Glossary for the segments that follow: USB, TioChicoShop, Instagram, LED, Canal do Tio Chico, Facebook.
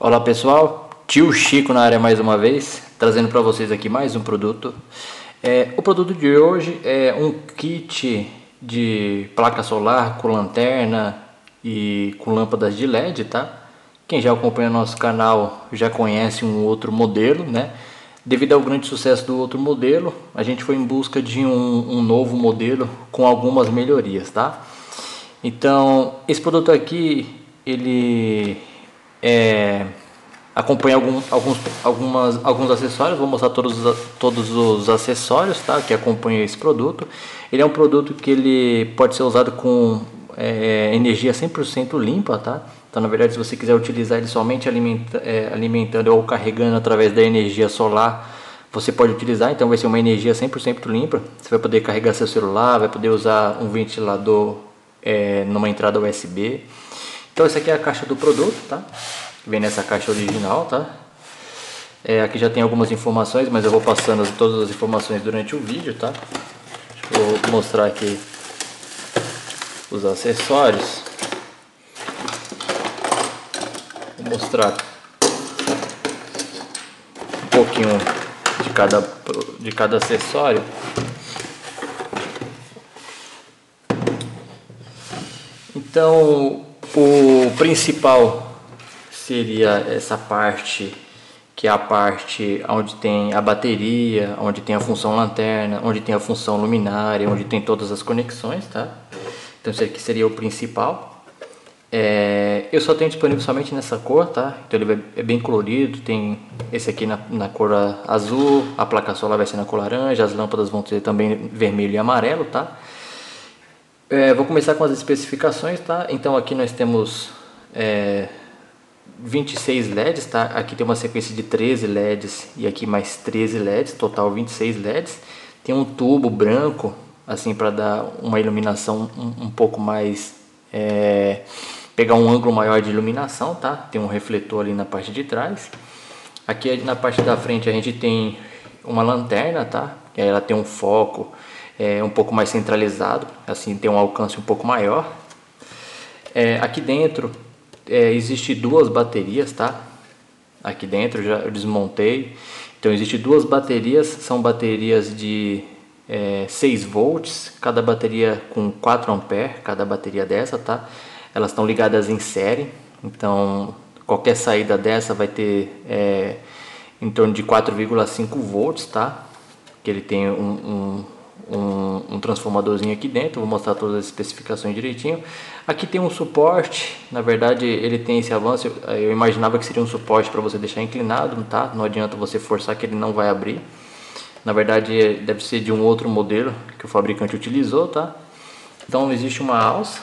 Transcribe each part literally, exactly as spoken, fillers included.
Olá pessoal, Tio Chico na área mais uma vez, trazendo para vocês aqui mais um produto. É, o produto de hoje é um kit de placa solar com lanterna e com lâmpadas de L E D, tá? Quem já acompanha nosso canal já conhece um outro modelo, né? Devido ao grande sucesso do outro modelo, a gente foi em busca de um, um novo modelo com algumas melhorias, tá? Então, esse produto aqui, ele... É, acompanha algum, alguns, algumas, alguns acessórios. Vou mostrar todos, todos os acessórios, tá, que acompanha esse produto. Ele é um produto que ele pode ser usado com é, energia cem por cento limpa, tá? Então, na verdade, se você quiser utilizar ele somente alimenta, é, alimentando ou carregando através da energia solar, você pode utilizar. Então vai ser uma energia cem por cento limpa. Você vai poder carregar seu celular, vai poder usar um ventilador é, numa entrada U S B. Então essa aqui é a caixa do produto, tá? Vem nessa caixa original, tá? É, aqui já tem algumas informações, mas eu vou passando todas as informações durante o vídeo, tá? Vou mostrar aqui os acessórios. Vou mostrar um pouquinho de cada, de cada acessório. Então... O principal seria essa parte, que é a parte onde tem a bateria, onde tem a função lanterna, onde tem a função luminária, onde tem todas as conexões, tá? Então isso aqui seria o principal. É, eu só tenho disponível somente nessa cor, tá? Então ele é bem colorido, tem esse aqui na, na cor azul, a placa solar vai ser na cor laranja, as lâmpadas vão ter também vermelho e amarelo, tá? É, vou começar com as especificações, tá? Então aqui nós temos é, vinte e seis L E Ds, tá? Aqui tem uma sequência de treze L E Ds e aqui mais treze L E Ds, total vinte e seis L E Ds. Tem um tubo branco, assim, para dar uma iluminação um, um pouco mais... É, pegar um ângulo maior de iluminação, tá? Tem um refletor ali na parte de trás. Aqui na parte da frente a gente tem uma lanterna, tá? Ela tem um foco... É um pouco mais centralizado, assim tem um alcance um pouco maior. É, aqui dentro é, existe duas baterias, tá? Aqui dentro já eu desmontei. Então existe duas baterias, são baterias de é, seis volts, cada bateria com quatro amperes, cada bateria dessa, tá? Elas estão ligadas em série, então qualquer saída dessa vai ter é, em torno de quatro vírgula cinco volts, tá? Que ele tem um, um Um, um transformadorzinho aqui dentro. Vou mostrar todas as especificações direitinho. Aqui tem um suporte, na verdade ele tem esse avanço, eu, eu imaginava que seria um suporte para você deixar inclinado, tá? Não adianta você forçar que ele não vai abrir. Na verdade deve ser de um outro modelo que o fabricante utilizou, tá? Então existe uma alça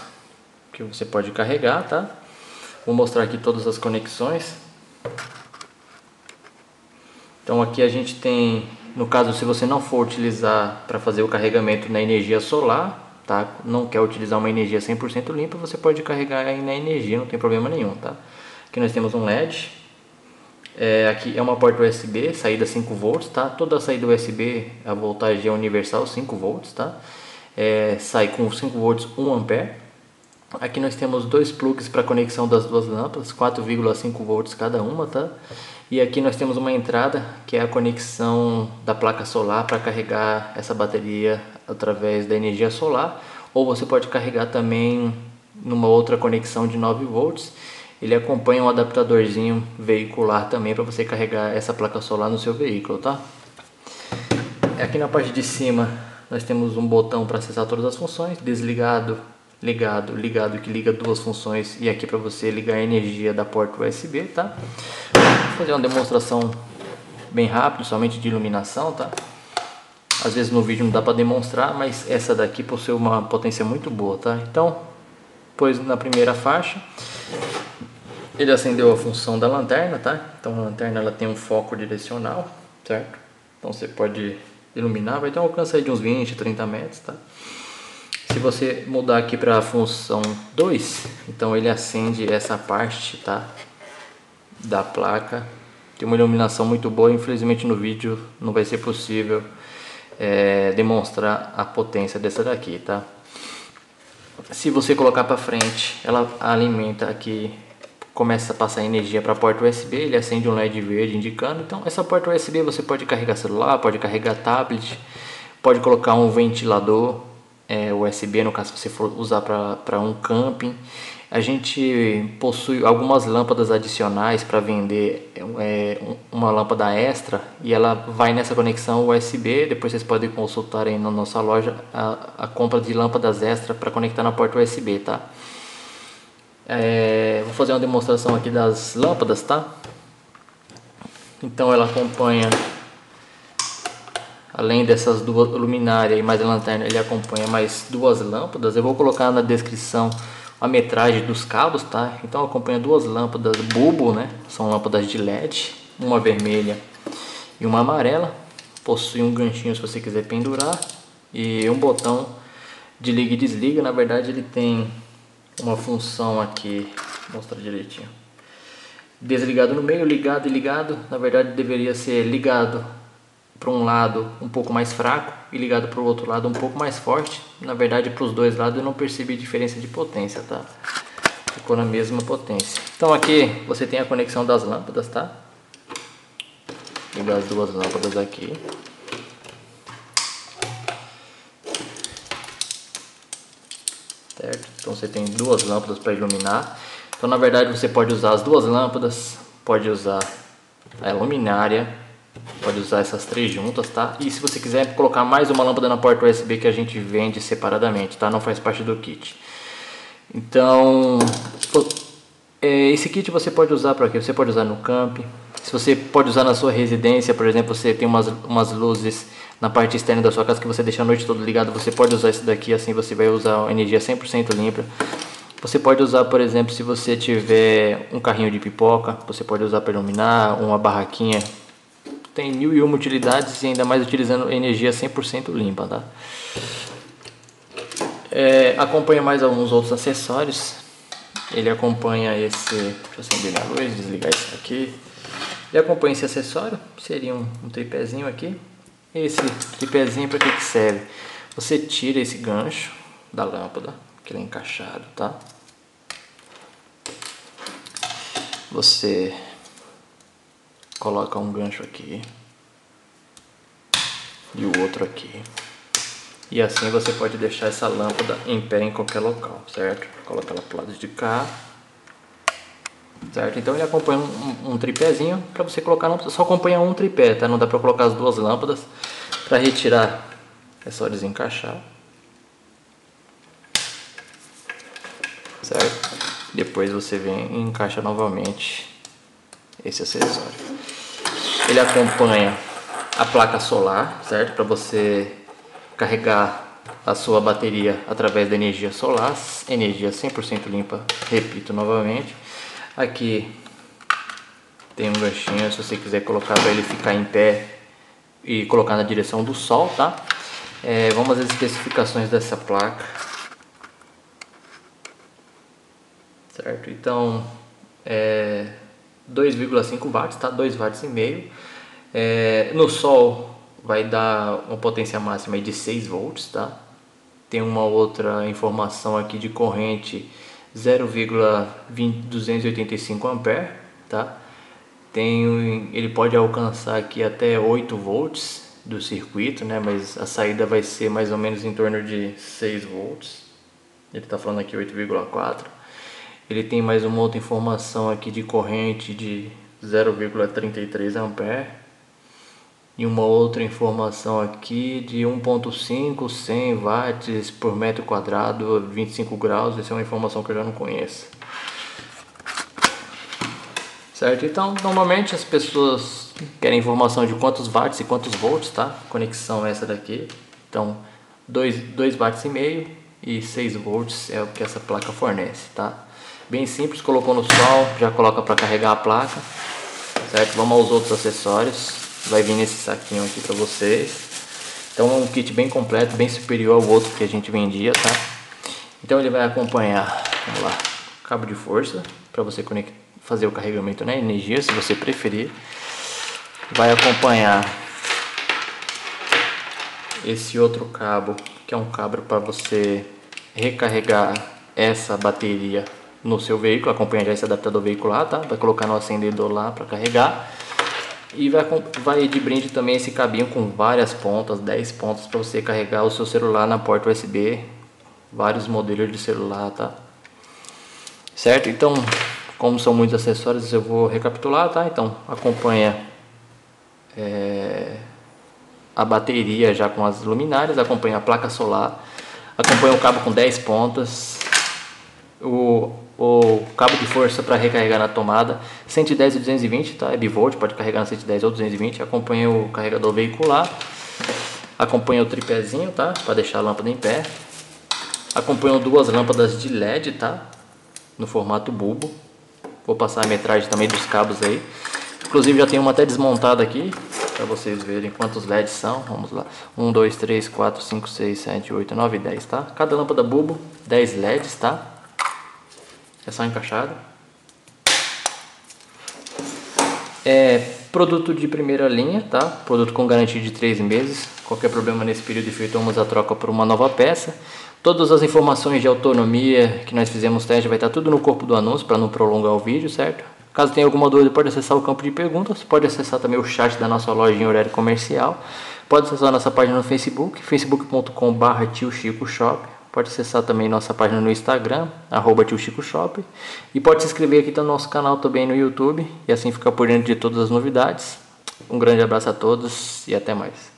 que você pode carregar, tá? Vou mostrar aqui todas as conexões. Então aqui a gente tem, no caso, se você não for utilizar para fazer o carregamento na energia solar, tá? Não quer utilizar uma energia cem por cento limpa, você pode carregar aí na energia, não tem problema nenhum, tá? Aqui nós temos um L E D. É, aqui é uma porta U S B, saída cinco volts, tá? Toda saída U S B, a voltagem é universal cinco volts, tá? É, sai com cinco volts um ampere. Aqui nós temos dois plugs para conexão das duas lâmpadas, quatro vírgula cinco volts cada uma, tá? E aqui nós temos uma entrada que é a conexão da placa solar para carregar essa bateria através da energia solar, ou você pode carregar também numa outra conexão de nove volts. Ele acompanha um adaptadorzinho veicular também para você carregar essa placa solar no seu veículo, tá? Aqui na parte de cima nós temos um botão para acessar todas as funções, desligado, ligado, ligado, que liga duas funções, e aqui para você ligar a energia da porta U S B, tá? Vou fazer uma demonstração bem rápida, somente de iluminação, tá? Às vezes no vídeo não dá para demonstrar, mas essa daqui possui uma potência muito boa, tá? Então, pois na primeira faixa, ele acendeu a função da lanterna, tá? Então a lanterna ela tem um foco direcional, certo? Então você pode iluminar, vai ter um alcance aí de uns vinte, trinta metros, tá? Se você mudar aqui para a função dois, então ele acende essa parte, tá, da placa. Tem uma iluminação muito boa, infelizmente no vídeo não vai ser possível é, demonstrar a potência dessa daqui, tá? Se você colocar para frente, ela alimenta aqui começa a passar energia para a porta U S B, ele acende um L E D verde indicando. Então essa porta U S B você pode carregar celular, pode carregar tablet, pode colocar um ventilador é, U S B, no caso você for usar para um camping. A gente possui algumas lâmpadas adicionais para vender, é, uma lâmpada extra, e ela vai nessa conexão U S B. Depois vocês podem consultar aí na nossa loja a, a compra de lâmpadas extra para conectar na porta U S B, tá? É, vou fazer uma demonstração aqui das lâmpadas, tá? Então ela acompanha, além dessas duas luminárias e mais a lanterna, ele acompanha mais duas lâmpadas. Eu vou colocar na descrição a metragem dos cabos, tá? Então acompanha duas lâmpadas bulbo, né? São lâmpadas de L E D, uma vermelha e uma amarela. Possui um ganchinho se você quiser pendurar e um botão de liga e desliga. Na verdade ele tem uma função aqui, vou mostrar direitinho, desligado no meio, ligado e ligado. Na verdade deveria ser ligado para um lado um pouco mais fraco e ligado para o outro lado um pouco mais forte. Na verdade para os dois lados eu não percebi diferença de potência, tá? Ficou na mesma potência. Então aqui você tem a conexão das lâmpadas, tá? Vou ligar as duas lâmpadas aqui. Certo? Então você tem duas lâmpadas para iluminar. Então na verdade você pode usar as duas lâmpadas, pode usar a luminária, pode usar essas três juntas, tá? E se você quiser colocar mais uma lâmpada na porta U S B, que a gente vende separadamente, tá? Não faz parte do kit. Então esse kit você pode usar para quê? Você pode usar no camp, se você pode usar na sua residência. Por exemplo, você tem umas, umas luzes na parte externa da sua casa que você deixa a noite toda ligada, você pode usar esse daqui, assim você vai usar energia cem por cento limpa. Você pode usar, por exemplo, se você tiver um carrinho de pipoca, você pode usar para iluminar uma barraquinha. Tem mil e uma utilidades, e ainda mais utilizando energia cem por cento limpa, tá? É, acompanha mais alguns outros acessórios. Ele acompanha esse... Deixa eu acender a luz, desligar isso aqui. Ele acompanha esse acessório, seria um, um tripézinho aqui. Esse tripézinho para que, que serve? Você tira esse gancho da lâmpada, que ele é encaixado, tá? Você... coloca um gancho aqui e o outro aqui, e assim você pode deixar essa lâmpada em pé em qualquer local, certo? Coloca ela para o lado de cá, certo? Então ele acompanha um, um tripézinho para você colocar. Não, só acompanha um tripé, tá? Não dá para colocar as duas lâmpadas. Para retirar é só desencaixar, certo? Depois você vem e encaixa novamente esse acessório. Ele acompanha a placa solar, certo? Para você carregar a sua bateria através da energia solar, energia cem por cento limpa, repito novamente. Aqui tem um ganchinho, se você quiser colocar para ele ficar em pé e colocar na direção do sol, tá? É, vamos às especificações dessa placa, certo? Então, é... dois vírgula cinco watts, tá? dois watts e meio. É, no sol vai dar uma potência máxima de seis volts, tá? Tem uma outra informação aqui de corrente zero vírgula duzentos e oitenta e cinco amperes, tá? Tem, ele pode alcançar aqui até oito volts do circuito, né? Mas a saída vai ser mais ou menos em torno de seis volts. Ele tá falando aqui oito vírgula quatro. Ele tem mais uma outra informação aqui de corrente de zero vírgula trinta e três amperes e uma outra informação aqui de um ponto cinco, cem watts por metro quadrado, vinte e cinco graus. Essa é uma informação que eu já não conheço, certo? Então normalmente as pessoas querem informação de quantos watts e quantos volts, tá? Conexão essa daqui, então dois watts e meio e seis volts é o que essa placa fornece, tá? Bem simples, colocou no sol, já coloca para carregar a placa, certo? Vamos aos outros acessórios, vai vir nesse saquinho aqui para vocês. Então é um kit bem completo, bem superior ao outro que a gente vendia, tá? Então ele vai acompanhar, vamos lá, cabo de força, para você conectar, fazer o carregamento na energia, se você preferir. Vai acompanhar esse outro cabo, que é um cabo para você recarregar essa bateria no seu veículo, acompanha já esse adaptador veicular, tá? Vai colocar no acendedor lá para carregar. E vai, vai de brinde também esse cabinho com várias pontas, dez pontas, para você carregar o seu celular na porta U S B. Vários modelos de celular, tá? Certo? Então, como são muitos acessórios, eu vou recapitular, tá? Então, acompanha é, a bateria já com as luminárias, acompanha a placa solar, acompanha o cabo com dez pontas, o, o cabo de força para recarregar na tomada, cento e dez e duzentos e vinte, tá? É bivolt, pode carregar na cento e dez ou duzentos e vinte, acompanha o carregador veicular, acompanha o tripézinho, tá? Para deixar a lâmpada em pé, acompanham duas lâmpadas de L E D, tá? No formato bulbo. Vou passar a metragem também dos cabos aí. Inclusive já tem uma até desmontada aqui, para vocês verem quantos L E Ds são. Vamos lá. um, dois, três, quatro, cinco, seis, sete, oito, nove, dez, tá? Cada lâmpada bulbo, dez L E Ds, tá? É só encaixado. É produto de primeira linha, tá? Produto com garantia de três meses. Qualquer problema nesse período, efetuamos a troca por uma nova peça. Todas as informações de autonomia que nós fizemos teste vai estar tudo no corpo do anúncio, para não prolongar o vídeo, certo? Caso tenha alguma dúvida, pode acessar o campo de perguntas, pode acessar também o chat da nossa loja em horário comercial, pode acessar nossa página no Facebook, facebook ponto com barra tio chico shop, pode acessar também nossa página no Instagram, arroba tio chico shop, e pode se inscrever aqui no nosso canal também no YouTube, e assim ficar por dentro de todas as novidades. Um grande abraço a todos e até mais.